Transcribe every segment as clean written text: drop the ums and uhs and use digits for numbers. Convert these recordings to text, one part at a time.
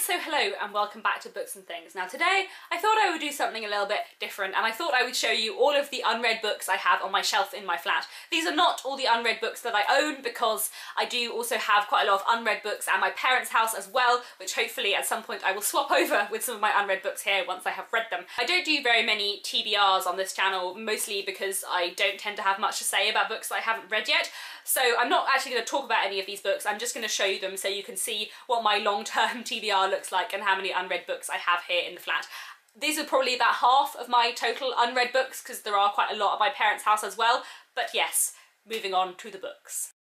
So hello and welcome back to Books and Things. Now today I thought I would do something a little bit different, and I thought I would show you all of the unread books I have on my shelf in my flat. These are not all the unread books that I own, because I do also have quite a lot of unread books at my parents' house as well, which hopefully at some point I will swap over with some of my unread books here once I have read them. I don't do very many TBRs on this channel, mostly because I don't tend to have much to say about books that I haven't read yet. So I'm not actually going to talk about any of these books, I'm just going to show you them so you can see what my long-term TBR looks like and how many unread books I have here in the flat. These are probably about half of my total unread books, because there are quite a lot at my parents' house as well. But yes, moving on to the books.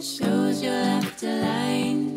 Shows your laughter line.